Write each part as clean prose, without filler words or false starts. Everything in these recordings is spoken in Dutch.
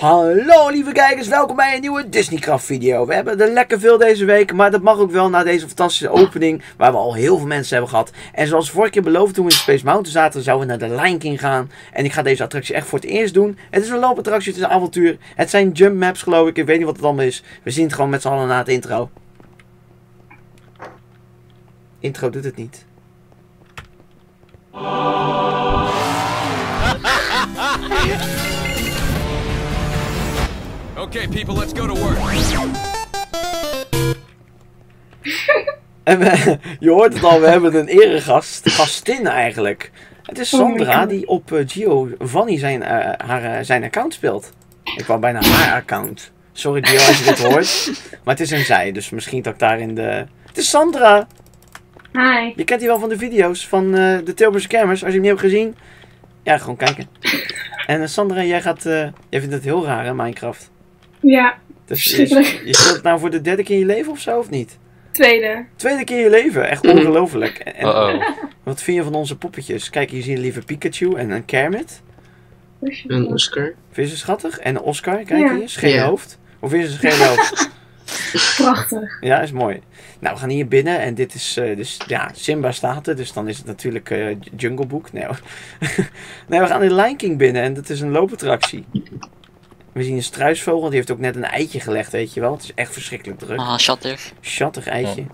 Hallo lieve kijkers, welkom bij een nieuwe Disneycraft video. We hebben er lekker veel deze week, maar dat mag ook wel na deze fantastische opening waar we al heel veel mensen hebben gehad. En zoals vorige keer beloofd toen we in Space Mountain zaten, zouden we naar de Lion King gaan. En ik ga deze attractie echt voor het eerst doen. Het is een loopattractie, het is een avontuur. Het zijn jump maps geloof ik weet niet wat het allemaal is. We zien het gewoon met z'n allen na het intro. Intro doet het niet. Oké, people, let's go to work. En je hoort het al, we hebben een eregast, gastin eigenlijk. Het is Sandra die op Gio Vanny zijn account speelt. Ik wou bijna haar account. Sorry Gio als je dit hoort. Maar het is een zij, dus misschien dat ik daar in de... Het is Sandra! Hi. Je kent die wel van de video's van de Tilburg Scammers, als je hem niet hebt gezien. Ja, gewoon kijken. En Sandra, jij vindt het heel raar hè, Minecraft? Ja, dus je speelt het nou voor de derde keer in je leven ofzo, of niet? Tweede. Tweede keer in je leven, echt ongelooflijk. En, wat vind je van onze poppetjes? Kijk, hier zie je liever Pikachu en een Kermit. En Oscar. Vind je ze schattig? En Oscar, kijk hier, schele hoofd. Of vind je ze schele hoofd? Prachtig. Ja, is mooi. Nou, we gaan hier binnen en dit is, ja, Simba staat er, dus dan is het natuurlijk Jungle Book. Nee, nee, we gaan in Lion King binnen en dat is een loopattractie. We zien een struisvogel, die heeft ook net een eitje gelegd, weet je wel. Het is echt verschrikkelijk druk. Ah, schattig. Schattig eitje. Ja.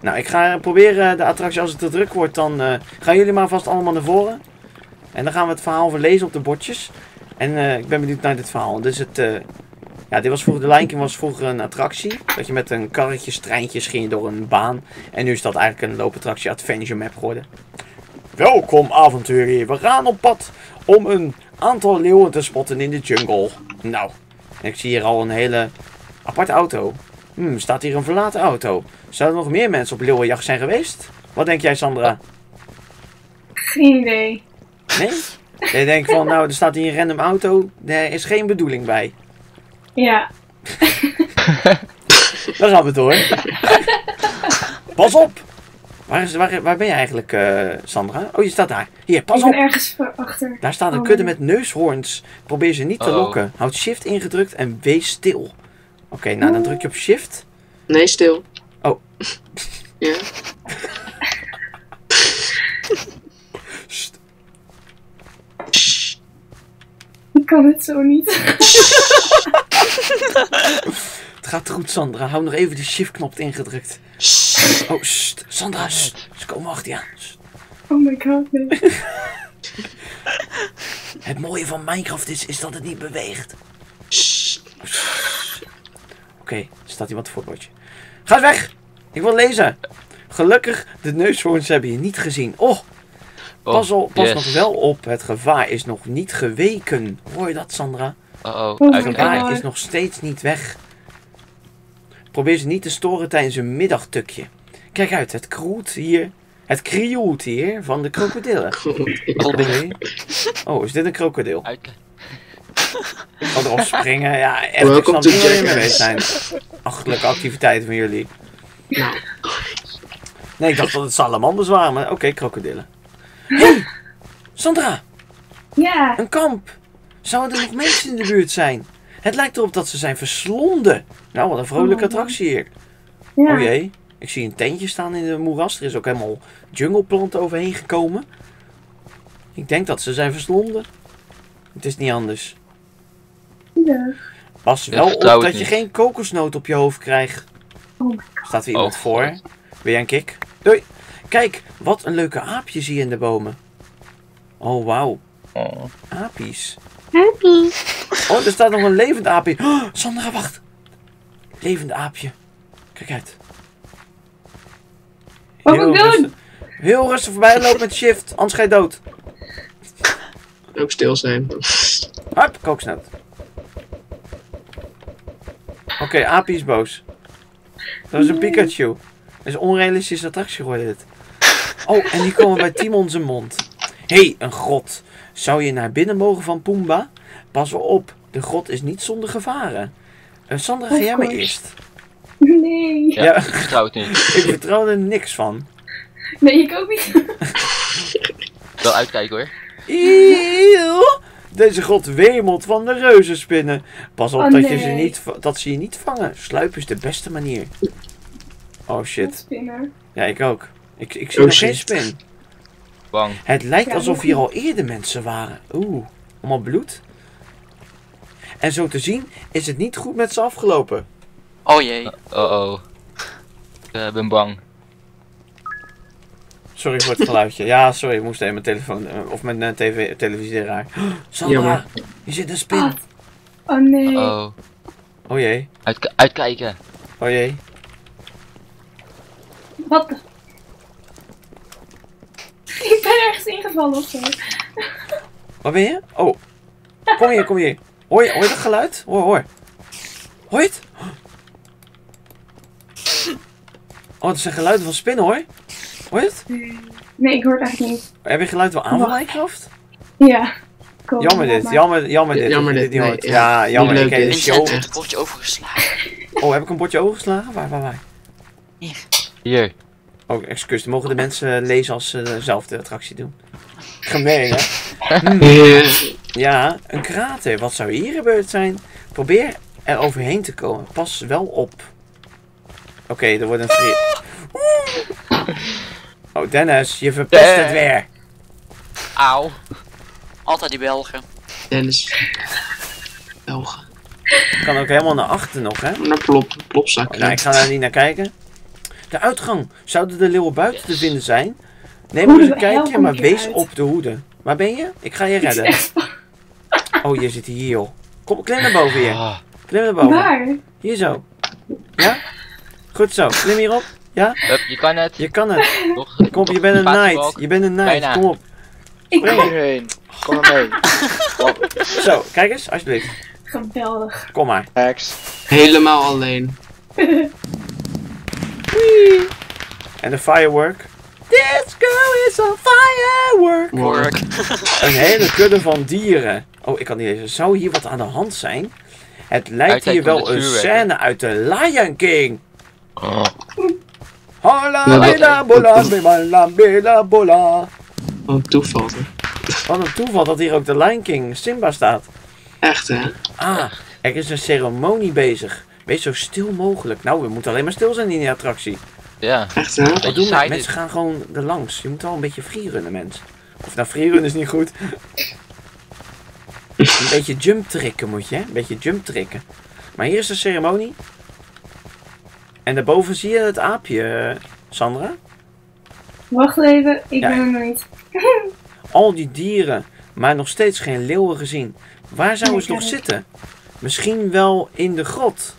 Nou, ik ga proberen de attractie, als het te druk wordt, dan gaan jullie maar vast allemaal naar voren. En dan gaan we het verhaal verlezen op de bordjes. En ik ben benieuwd naar dit verhaal. Dus het... ja, dit was vroeger, de Lion King was vroeger een attractie. Dat je met een karretje, treintjes ging door een baan. En nu is dat eigenlijk een loopattractie adventure map geworden. Welkom avonturier, we gaan op pad om een aantal leeuwen te spotten in de jungle. Nou, ik zie hier al een hele aparte auto. Staat hier een verlaten auto. Zouden er nog meer mensen op leeuwenjacht zijn geweest? Wat denk jij, Sandra? Geen idee. Nee? Jij denkt van, nou, er staat hier een random auto. Er is geen bedoeling bij. Ja. Daar gaan we door. Pas op! Waar ben je eigenlijk, Sandra? Oh, je staat daar. Hier, pas op. Ik ben ergens achter. Daar staat een kudde met neushoorns. Probeer ze niet te lokken. Houd shift ingedrukt en wees stil. Oké, nou dan druk je op shift. Nee, stil. Oh. Ja. Ik kan het zo niet. Het gaat goed, Sandra. Hou nog even de shift-knop ingedrukt. Oh, sst. Sandra, sst. Ze komen achter je aan. Sst. Oh my god, nee. Het mooie van Minecraft is dat het niet beweegt. Oké, er staat iemand voor het bordje. Ga eens weg! Ik wil lezen. Gelukkig, de neushoorns hebben je niet gezien. Oh! Pas nog wel op, het gevaar is nog niet geweken. Hoor je dat, Sandra? Het gevaar is nog steeds niet weg. Probeer ze niet te storen tijdens een middagtukje. Kijk uit, het kroet hier. Het krioelt hier van de krokodillen. Oh, is dit een krokodil? Ik kan erop springen, ja. Echt, ik snap niet waar je mee bezig zijn. Achterlijke activiteiten van jullie. Nee, ik dacht dat het salamanders waren, maar oké, krokodillen. Hey, Sandra! Ja? Een kamp! Zouden er nog mensen in de buurt zijn? Het lijkt erop dat ze zijn verslonden. Nou, wat een vrolijke attractie hier. Ja. O jee, ik zie een tentje staan in de moeras. Er is ook helemaal jungleplant overheen gekomen. Ik denk dat ze zijn verslonden. Het is niet anders. Ja. Pas wel op dat je geen kokosnoot op je hoofd krijgt. Oh, staat er iemand voor? Wil jij een kick? Doei! Kijk, wat een leuke aapje zie je in de bomen. Oh, wauw. Aapjes. Aapjes. Oh, er staat nog een levend aapje. Oh, Sandra, wacht. Levend aapje. Kijk uit. Heel rustig voorbij lopen met shift, anders ga je dood. Ook stil zijn. Hup, kokosnoot. Oké, aapje is boos. Dat is een Pikachu. Dat is een onrealistische attractie geworden dit. Oh, en die komen bij Timon zijn mond. Hé, een grot. Zou je naar binnen mogen van Pumbaa? Pas op, de grot is niet zonder gevaren. Sandra, ga jij maar eerst. Nee. Ja, ik vertrouw het niet. Ik vertrouw er niks van. Nee, ik ook niet. Wel uitkijken hoor. Eeuw. Deze god wemelt van de reuzenspinnen. Pas op dat ze je niet vangen. Sluipen is de beste manier. Oh shit. Ja, ik ook. Ik zie nog geen spin. Bang. Het lijkt alsof hier al eerder mensen waren. Oeh, allemaal bloed. En zo te zien is het niet goed met ze afgelopen. Oh jee. Oh. Ik ben bang. Sorry voor het geluidje. Ja, sorry, ik moest even mijn telefoon of mijn televisie raken. Sandra, jammer. Je zit een spin. Oh nee. Oh jee. Uitkijken. Oh jee. Wat? Ik ben ergens ingevallen of zo. Waar ben je? Oh. Kom hier. Hoor je dat geluid? Hoor. Hoor je het? Oh, het is een geluid van spinnen, hoor. Hoor je het? Nee, ik hoor het eigenlijk niet. Heb je geluid wel aan van Minecraft? Ja. Jammer dit. Ja, jammer. Ik heb een potje overgeslagen. Oh, heb ik een potje overgeslagen? Waar? Hier. Oh, excuus. Mogen de mensen lezen als ze zelf de attractie doen? Gemeen, hè? Ja, een krater. Wat zou hier gebeurd zijn? Probeer er overheen te komen. Pas wel op. Oké, er wordt een vriend. Oh, Dennis, je verpest het weer. Auw. Altijd die Belgen. Dennis. Belgen. Ik kan ook helemaal naar achter nog, hè? Naar Plopza. Ik ga daar niet naar kijken. De uitgang. Zouden de leeuwen buiten te vinden zijn? Neem eens een kijkje, maar wees op de hoede. Waar ben je? Ik ga je redden. Oh, je zit hier, joh. Kom, klim naar boven hier. Klim naar boven. Waar? Hier zo. Ja? Goed zo. Klim hierop. Ja? Je kan het. Kom, je bent een knight. Kom op. Ik kom hierheen. Kom maar mee. Zo, kijk eens, alsjeblieft. Geweldig. Kom maar. Helemaal alleen. Wee. En de firework. Disco is a firework. Een hele kudde van dieren. Oh, ik kan niet lezen. Zou hier wat aan de hand zijn? Het lijkt hier wel een scène uit de Lion King. Hola, bela, bola, bela, bela, bola. Wat een toeval. Wat een toeval dat hier ook de Lion King Simba staat. Echt, hè? Ah, er is een ceremonie bezig. Wees zo stil mogelijk. Nou, we moeten alleen maar stil zijn in die attractie. Ja. Echt, hè? Wat doen we? Mensen gaan gewoon er langs. Je moet wel een beetje freerunnen, mensen. Of nou, freerunnen is niet goed. Een beetje jumptricken moet je, hè? Een beetje jumptricken. Maar hier is de ceremonie. En daarboven zie je het aapje, Sandra. Wacht even, ik ben er nog niet. Al die dieren, maar nog steeds geen leeuwen gezien. Waar zouden ze nog zitten? Misschien wel in de grot.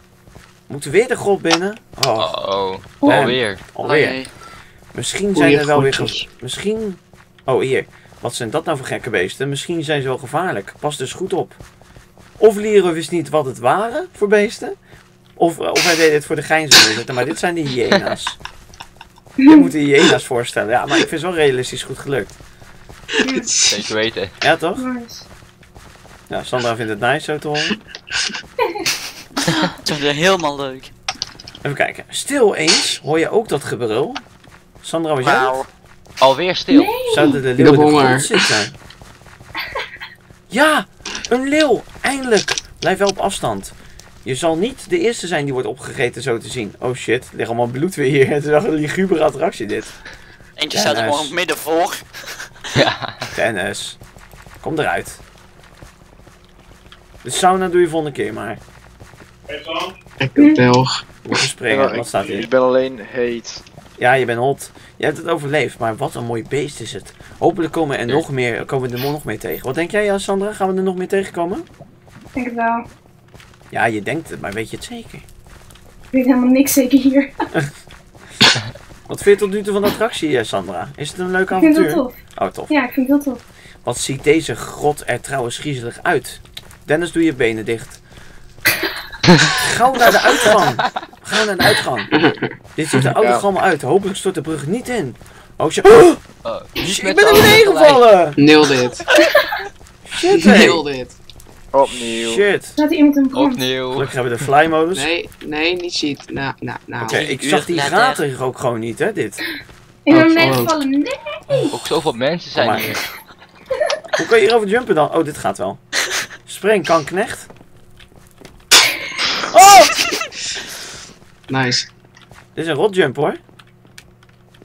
Moeten we weer de grot binnen? Alweer. Nee. Misschien zijn er wel weer... Misschien... Oh, hier. Wat zijn dat nou voor gekke beesten? Misschien zijn ze wel gevaarlijk. Pas dus goed op. Of Liru wist niet wat het waren voor beesten. Of hij deed dit voor de gein. Maar dit zijn de hyena's. Je moet de hyena's voorstellen. Ja, maar ik vind het wel realistisch goed gelukt. Zeker weten. Ja, toch? Ja, Sandra vindt het nice zo te horen. Dat is helemaal leuk. Even kijken. Stil eens. Hoor je ook dat gebrul? Sandra, was jij dat? Alweer stil. Nee. Zouden de leeuwen zitten? Ja, een leeuw. Eindelijk. Blijf wel op afstand. Je zal niet de eerste zijn die wordt opgegeten, zo te zien. Oh shit, er ligt allemaal bloed weer hier. Het is wel een ligubere attractie, dit. Eentje staat er gewoon midden voor. Ja. Dennis, kom eruit. De sauna doe je volgende keer maar. Ik ben Belg. Moet je springen, wat staat hier? Ik ben alleen heet. Ja, je bent hot. Je hebt het overleefd, maar wat een mooi beest is het. Hopelijk komen we er nog meer tegen. Wat denk jij, Sandra? Gaan we er nog meer tegenkomen? Ik denk het wel. Ja, je denkt het, maar weet je het zeker? Ik weet helemaal niks zeker hier. Wat vind je tot nu toe van de attractie, Sandra? Is het een leuk avontuur? Ik vind het tof. Oh, tof. Ja, ik vind het tof. Wat ziet deze grot er trouwens griezelig uit? Dennis, doe je benen dicht. Gauw naar de uitgang. Ga naar de uitgang. Dit ziet er oude allemaal uit. Hopelijk stort de brug niet in. Oh, shit. Ik ben er beneden gevallen. Nil dit. Shit, hey. Nil dit. Opnieuw. Shit. Staat er iemand in brand? Opnieuw. Gelukkig hebben we de fly modus. Nee, niet ziet. Nou. Oké, ik zag die gaten hier ook gewoon niet, hè, dit. Ik ben beneden gevallen. Nee. Ook zoveel mensen zijn hier. Hoe kan je hierover jumpen dan? Oh, dit gaat wel. Spring, kan knecht. Oh! Nice. Dit is een rotjump hoor.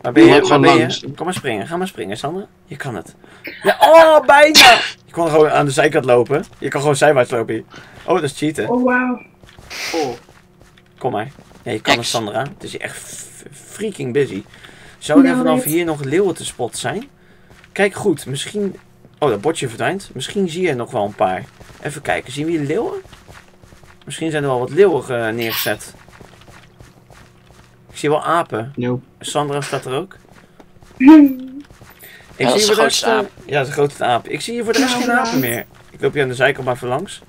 Waar ben je? Waar ben je? Kom maar springen, ga maar springen, Sandra. Je kan het. Ja, oh, bijna! Je kon gewoon aan de zijkant lopen. Je kan gewoon zijwaarts lopen hier. Oh, dat is cheaten. Oh, wauw. Oh. Kom maar. Ja, je kan het, Sandra. Het is hier echt freaking busy. Zou er vanaf hier nog leeuwen te spot zijn? Kijk goed, misschien... Oh, dat bordje verdwijnt. Misschien zie je nog wel een paar. Even kijken, zien we hier leeuwen? Misschien zijn er wel wat leeuwen neergezet. Ik zie wel apen. Nope. Sandra staat er ook. Ik zie hier de rest... aap. Ja, dat is een grote aap. Ik zie hier voor de rest geen apen meer. Ik loop hier aan de zijkant maar even langs.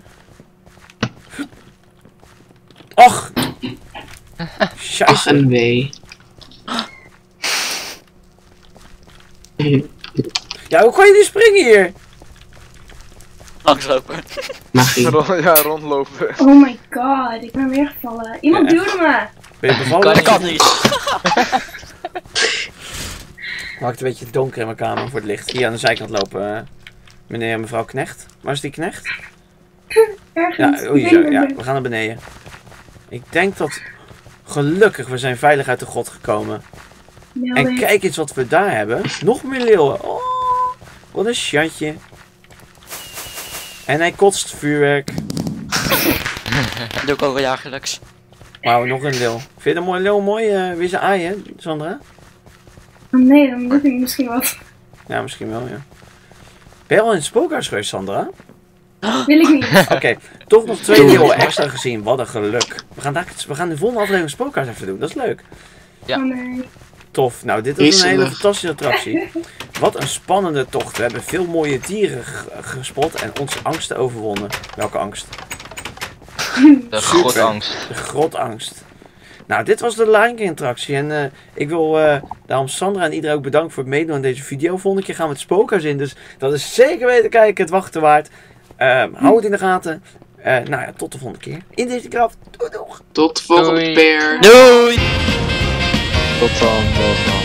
Och! Ach en wee. Ja, hoe kan je nu springen hier? Langslopen. Ja, rondlopen. Oh my god, ik ben weer gevallen. Iemand duwde me. Ben je bevallen? Ik kan niet. Maakt het een beetje donker in mijn kamer voor het licht. Hier aan de zijkant lopen, meneer en mevrouw Knecht. Waar is die Knecht? Ergens. Ja, oei, zo, ja, we gaan naar beneden. Ik denk dat... Gelukkig, we zijn veilig uit de grot gekomen. Ja, en kijk eens wat we daar hebben. Nog meer leeuwen. Oh, wat een schatje. En hij kotst vuurwerk. Dat doe ik ook wel jaarlijks. Wauw, nog een leeuw. Vind je dat mooi leeuw mooi? Weer zijn aai, hè, Sandra? Nee, dan moet ik misschien wat. Ja, misschien wel, ja. Ben je al in het spookhuis geweest, Sandra? Wil ik niet. Oké, toch nog 2 leeuwen extra gezien. Wat een geluk. We gaan de volgende aflevering spookhuis even doen. Dat is leuk. Ja. Oh nee. Tof. Nou, dit is een hele fantastische attractie. Wat een spannende tocht. We hebben veel mooie dieren gespot en onze angsten overwonnen. Welke angst? De grotangst. De grotangst. Nou, dit was de Lion King attractie. En ik wil daarom Sandra en iedereen ook bedanken voor het meedoen aan deze video. Volgende keer gaan we het spookhuis in. Dus dat is zeker weten kijken. Het wachten waard. Hou het in de gaten. Nou ja, tot de volgende keer. In deze kracht. Doei, doei. Tot volgende keer. Doei. Tot dan.